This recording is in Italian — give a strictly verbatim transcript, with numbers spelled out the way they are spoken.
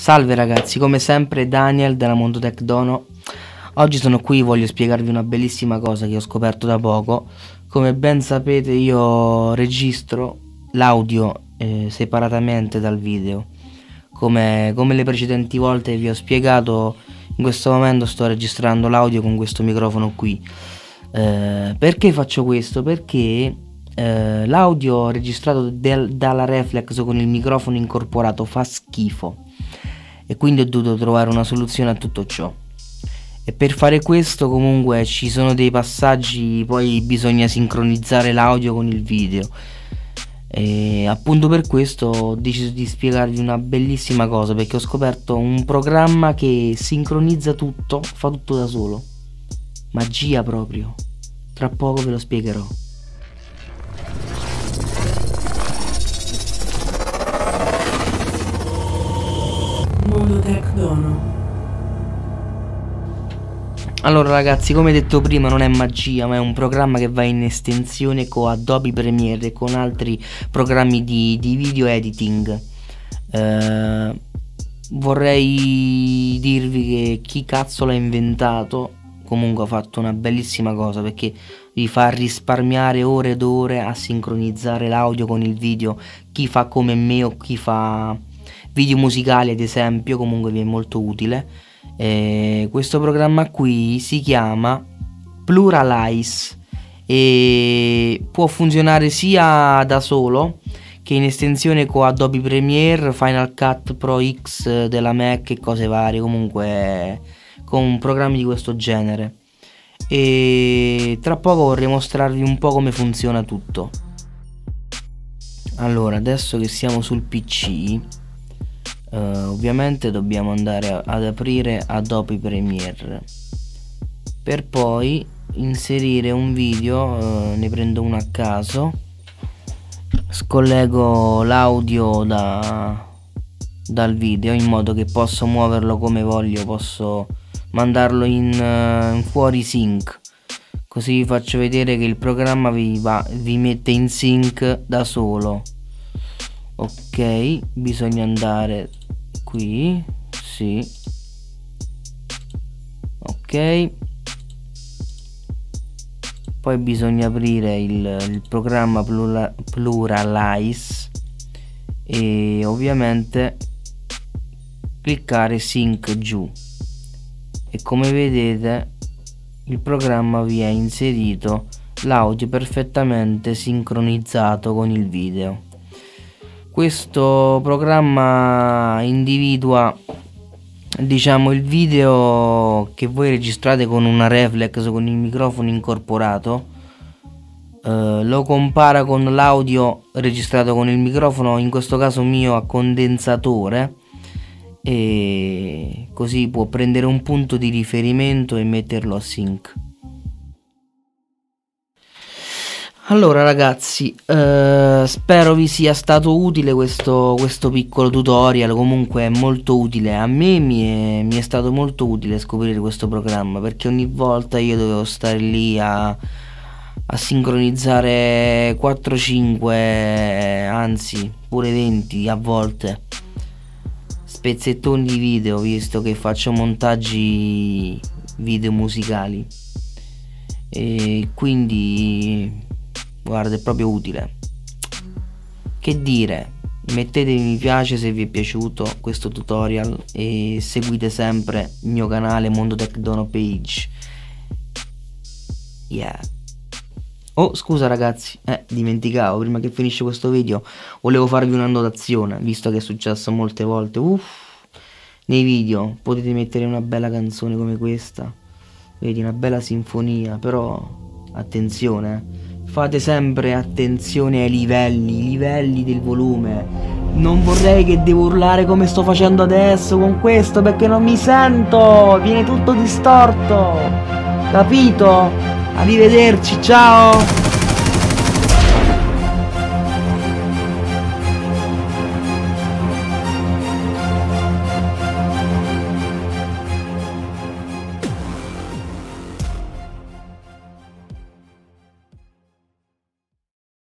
Salve ragazzi, come sempre Daniel della Mondotekdono. Oggi sono qui, voglio spiegarvi una bellissima cosa che ho scoperto da poco. Come ben sapete io registro l'audio eh, separatamente dal video. Come, come le precedenti volte vi ho spiegato, in questo momento sto registrando l'audio con questo microfono qui. Eh, perché faccio questo? Perché eh, l'audio registrato del, dalla Reflex con il microfono incorporato fa schifo e quindi ho dovuto trovare una soluzione a tutto ciò. E per fare questo comunque ci sono dei passaggi, poi bisogna sincronizzare l'audio con il video. E appunto per questo ho deciso di spiegarvi una bellissima cosa, perché ho scoperto un programma che sincronizza tutto, fa tutto da solo. Magia proprio. Tra poco ve lo spiegherò. Mondotech. Allora ragazzi, come detto prima, non è magia ma è un programma che va in estensione con Adobe Premiere e con altri programmi di, di video editing. eh, Vorrei dirvi che chi cazzo l'ha inventato comunque ha fatto una bellissima cosa, perché vi fa risparmiare ore ed ore a sincronizzare l'audio con il video. Chi fa come me o chi fa video musicali ad esempio, comunque vi è molto utile. Eh, questo programma qui si chiama PluralEyes e può funzionare sia da solo che in estensione con Adobe Premiere, Final Cut Pro X della Mac e cose varie, comunque con programmi di questo genere. E tra poco vorrei mostrarvi un po' come funziona tutto. Allora, adesso che siamo sul P C, Uh, ovviamente dobbiamo andare ad aprire Adobe Premiere per poi inserire un video. Uh, ne prendo uno a caso, scollego l'audio da, dal video in modo che posso muoverlo come voglio, posso mandarlo in, uh, in fuori sync, così vi faccio vedere che il programma vi, va, vi mette in sync da solo. Ok, bisogna andare qui, sì, ok, poi bisogna aprire il, il programma plura, PluralEyes e ovviamente cliccare sync giù e come vedete il programma vi ha inserito l'audio perfettamente sincronizzato con il video. Questo programma individua, diciamo, il video che voi registrate con una reflex, con il microfono incorporato, eh, lo compara con l'audio registrato con il microfono, in questo caso mio, a condensatore, e così può prendere un punto di riferimento e metterlo a sync. Allora ragazzi, eh, spero vi sia stato utile questo, questo piccolo tutorial, comunque è molto utile, a me mi è, mi è stato molto utile scoprire questo programma, perché ogni volta io dovevo stare lì a, a sincronizzare quattro cinque, anzi pure venti a volte, spezzettoni di video, visto che faccio montaggi video musicali, e quindi guarda, è proprio utile. Che dire, mettete mi piace se vi è piaciuto questo tutorial e seguite sempre il mio canale Mondotechdono Page. Yeah. Oh scusa ragazzi, eh, dimenticavo, prima che finisce questo video volevo farvi una notazione, visto che è successo molte volte uff, nei video. Potete mettere una bella canzone come questa, vedi, una bella sinfonia, però attenzione, eh. Fate sempre attenzione ai livelli, i livelli del volume. Non vorrei che devo urlare come sto facendo adesso con questo, perché non mi sento, viene tutto distorto. Capito? Arrivederci, ciao!